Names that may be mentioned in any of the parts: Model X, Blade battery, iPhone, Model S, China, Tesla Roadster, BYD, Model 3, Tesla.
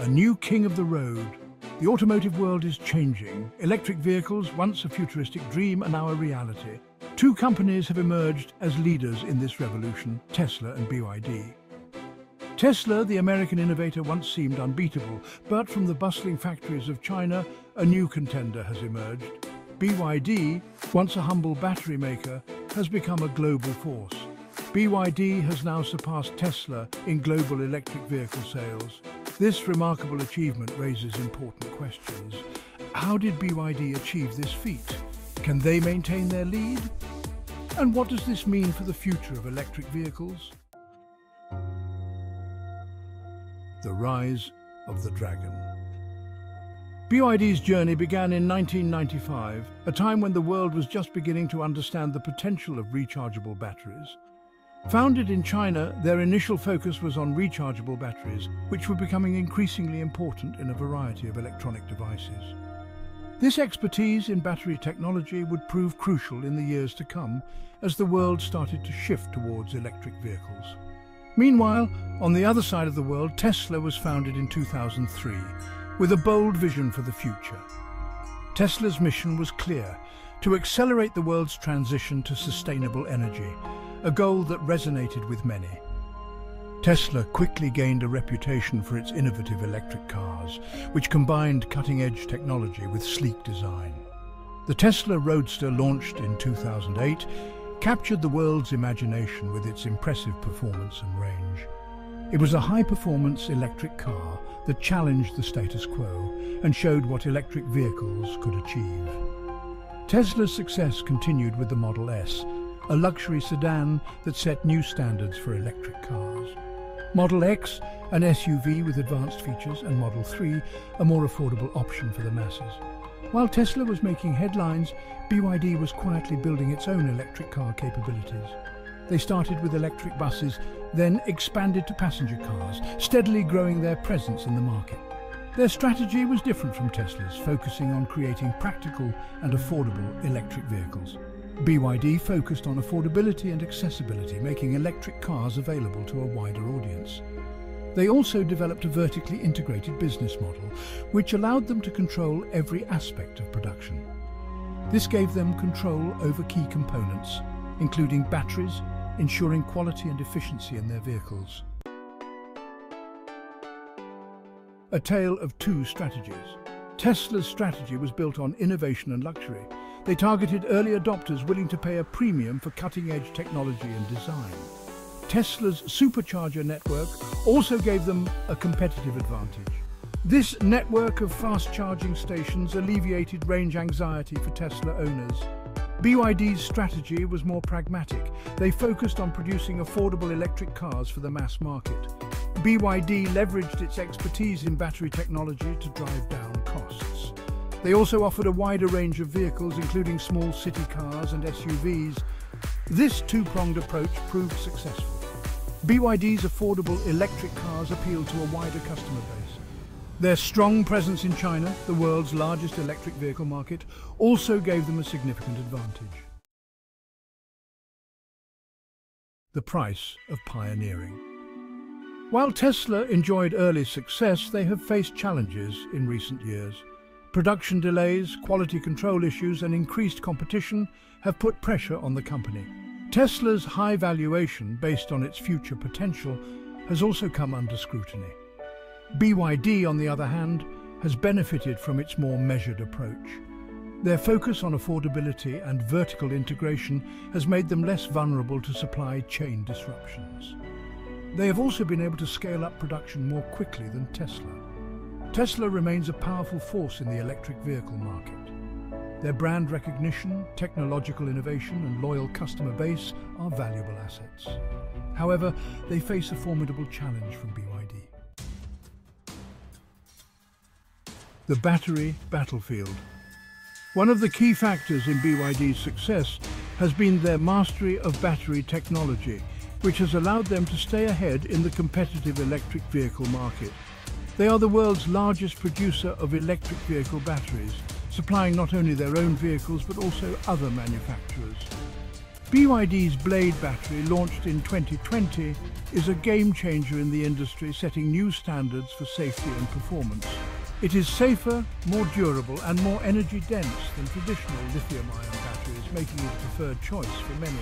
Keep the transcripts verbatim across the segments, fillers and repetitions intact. A new king of the road. The automotive world is changing. Electric vehicles, once a futuristic dream, are now a reality. Two companies have emerged as leaders in this revolution, Tesla and B Y D. Tesla, the American innovator, once seemed unbeatable, but from the bustling factories of China, a new contender has emerged. B Y D, once a humble battery maker, has become a global force. B Y D has now surpassed Tesla in global electric vehicle sales. This remarkable achievement raises important questions. How did B Y D achieve this feat? Can they maintain their lead? And what does this mean for the future of electric vehicles? The rise of the dragon. B Y D's journey began in nineteen ninety-five, a time when the world was just beginning to understand the potential of rechargeable batteries. Founded in China, their initial focus was on rechargeable batteries, which were becoming increasingly important in a variety of electronic devices. This expertise in battery technology would prove crucial in the years to come as the world started to shift towards electric vehicles. Meanwhile, on the other side of the world, Tesla was founded in two thousand three with a bold vision for the future. Tesla's mission was clear: to accelerate the world's transition to sustainable energy, a goal that resonated with many. Tesla quickly gained a reputation for its innovative electric cars, which combined cutting-edge technology with sleek design. The Tesla Roadster, launched in two thousand eight, captured the world's imagination with its impressive performance and range. It was a high-performance electric car that challenged the status quo and showed what electric vehicles could achieve. Tesla's success continued with the Model S, a luxury sedan that set new standards for electric cars. Model X, an S U V with advanced features, and Model three, a more affordable option for the masses. While Tesla was making headlines, B Y D was quietly building its own electric car capabilities. They started with electric buses, then expanded to passenger cars, steadily growing their presence in the market. Their strategy was different from Tesla's, focusing on creating practical and affordable electric vehicles. B Y D focused on affordability and accessibility, making electric cars available to a wider audience. They also developed a vertically integrated business model, which allowed them to control every aspect of production. This gave them control over key components, including batteries, ensuring quality and efficiency in their vehicles. A tale of two strategies. Tesla's strategy was built on innovation and luxury. They targeted early adopters willing to pay a premium for cutting-edge technology and design. Tesla's supercharger network also gave them a competitive advantage. This network of fast-charging stations alleviated range anxiety for Tesla owners. B Y D's strategy was more pragmatic. They focused on producing affordable electric cars for the mass market. B Y D leveraged its expertise in battery technology to drive down costs. They also offered a wider range of vehicles, including small city cars and S U Vs. This two-pronged approach proved successful. B Y D's affordable electric cars appealed to a wider customer base. Their strong presence in China, the world's largest electric vehicle market, also gave them a significant advantage. The price of pioneering. While Tesla enjoyed early success, they have faced challenges in recent years. Production delays, quality control issues, and increased competition have put pressure on the company. Tesla's high valuation, based on its future potential, has also come under scrutiny. B Y D, on the other hand, has benefited from its more measured approach. Their focus on affordability and vertical integration has made them less vulnerable to supply chain disruptions. They have also been able to scale up production more quickly than Tesla. Tesla remains a powerful force in the electric vehicle market. Their brand recognition, technological innovation, and loyal customer base are valuable assets. However, they face a formidable challenge from B Y D. The battery battlefield. One of the key factors in B Y D's success has been their mastery of battery technology, which has allowed them to stay ahead in the competitive electric vehicle market. They are the world's largest producer of electric vehicle batteries, supplying not only their own vehicles but also other manufacturers. B Y D's Blade battery, launched in twenty twenty, is a game changer in the industry, setting new standards for safety and performance. It is safer, more durable and more energy dense than traditional lithium-ion batteries, making it a preferred choice for many.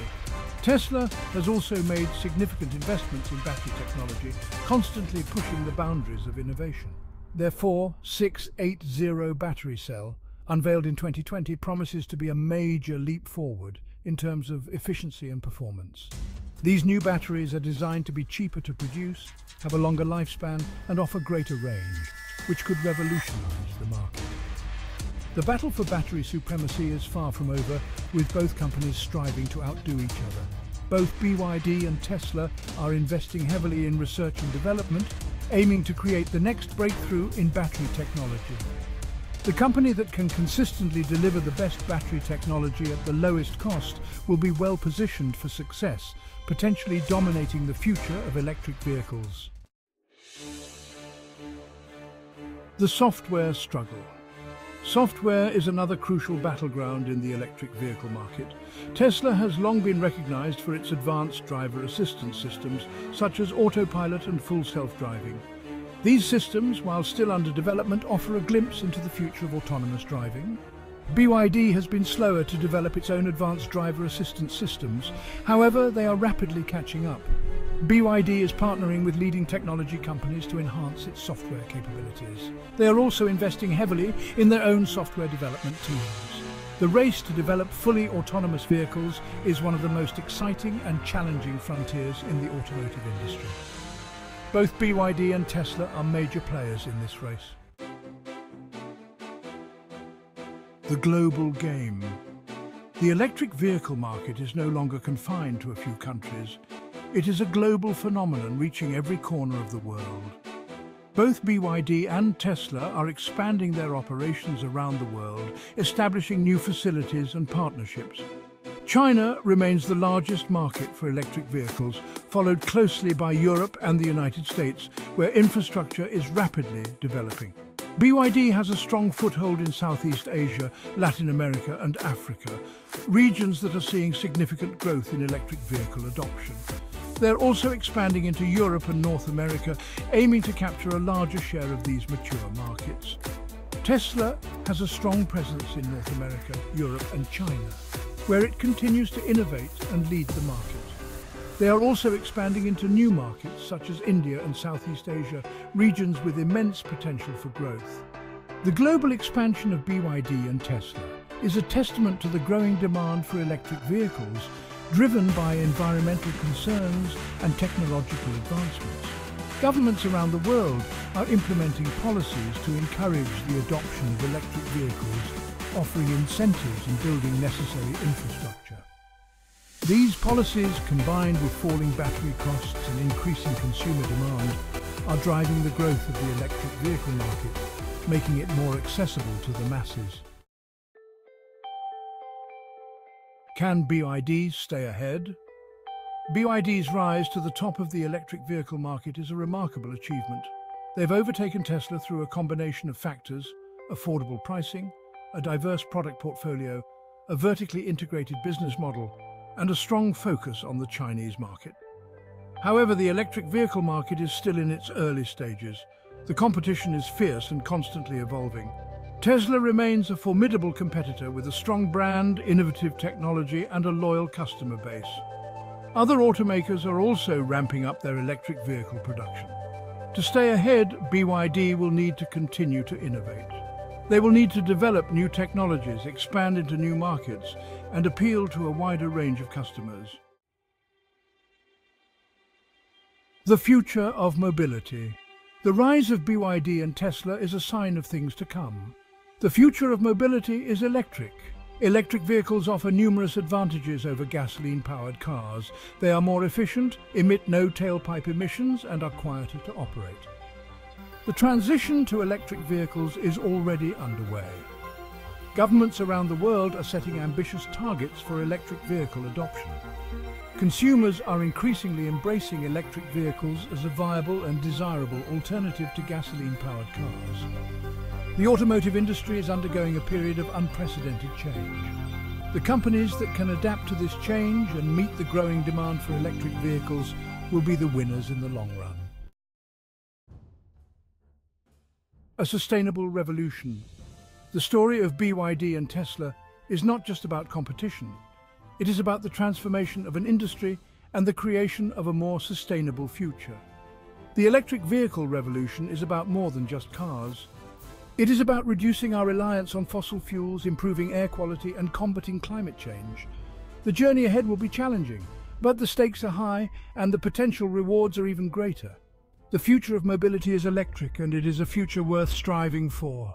Tesla has also made significant investments in battery technology, constantly pushing the boundaries of innovation. Their forty-six eighty battery cell, unveiled in twenty twenty, promises to be a major leap forward in terms of efficiency and performance. These new batteries are designed to be cheaper to produce, have a longer lifespan, and offer greater range, which could revolutionize the market. The battle for battery supremacy is far from over, with both companies striving to outdo each other. Both B Y D and Tesla are investing heavily in research and development, aiming to create the next breakthrough in battery technology. The company that can consistently deliver the best battery technology at the lowest cost will be well positioned for success, potentially dominating the future of electric vehicles. The software struggle. Software is another crucial battleground in the electric vehicle market. Tesla has long been recognized for its advanced driver assistance systems, such as autopilot and full self-driving. These systems, while still under development, offer a glimpse into the future of autonomous driving. B Y D has been slower to develop its own advanced driver assistance systems. However, they are rapidly catching up. B Y D is partnering with leading technology companies to enhance its software capabilities. They are also investing heavily in their own software development teams. The race to develop fully autonomous vehicles is one of the most exciting and challenging frontiers in the automotive industry. Both B Y D and Tesla are major players in this race. The global game. The electric vehicle market is no longer confined to a few countries. It is a global phenomenon reaching every corner of the world. Both B Y D and Tesla are expanding their operations around the world, establishing new facilities and partnerships. China remains the largest market for electric vehicles, followed closely by Europe and the United States, where infrastructure is rapidly developing. B Y D has a strong foothold in Southeast Asia, Latin America and Africa, regions that are seeing significant growth in electric vehicle adoption. They're also expanding into Europe and North America, aiming to capture a larger share of these mature markets. Tesla has a strong presence in North America, Europe and China, where it continues to innovate and lead the market. They are also expanding into new markets such as India and Southeast Asia, regions with immense potential for growth. The global expansion of B Y D and Tesla is a testament to the growing demand for electric vehicles, driven by environmental concerns and technological advancements. Governments around the world are implementing policies to encourage the adoption of electric vehicles, offering incentives and building necessary infrastructure. These policies, combined with falling battery costs and increasing consumer demand, are driving the growth of the electric vehicle market, making it more accessible to the masses. Can B Y D stay ahead? B Y D's rise to the top of the electric vehicle market is a remarkable achievement. They've overtaken Tesla through a combination of factors: affordable pricing, a diverse product portfolio, a vertically integrated business model, and a strong focus on the Chinese market. However, the electric vehicle market is still in its early stages. The competition is fierce and constantly evolving. Tesla remains a formidable competitor with a strong brand, innovative technology, and a loyal customer base. Other automakers are also ramping up their electric vehicle production. To stay ahead, B Y D will need to continue to innovate. They will need to develop new technologies, expand into new markets, and appeal to a wider range of customers. The future of mobility. The rise of B Y D and Tesla is a sign of things to come. The future of mobility is electric. Electric vehicles offer numerous advantages over gasoline-powered cars. They are more efficient, emit no tailpipe emissions, and are quieter to operate. The transition to electric vehicles is already underway. Governments around the world are setting ambitious targets for electric vehicle adoption. Consumers are increasingly embracing electric vehicles as a viable and desirable alternative to gasoline-powered cars. The automotive industry is undergoing a period of unprecedented change. The companies that can adapt to this change and meet the growing demand for electric vehicles will be the winners in the long run. A sustainable revolution. The story of B Y D and Tesla is not just about competition. It is about the transformation of an industry and the creation of a more sustainable future. The electric vehicle revolution is about more than just cars. It is about reducing our reliance on fossil fuels, improving air quality, and combating climate change. The journey ahead will be challenging, but the stakes are high and the potential rewards are even greater. The future of mobility is electric, and it is a future worth striving for.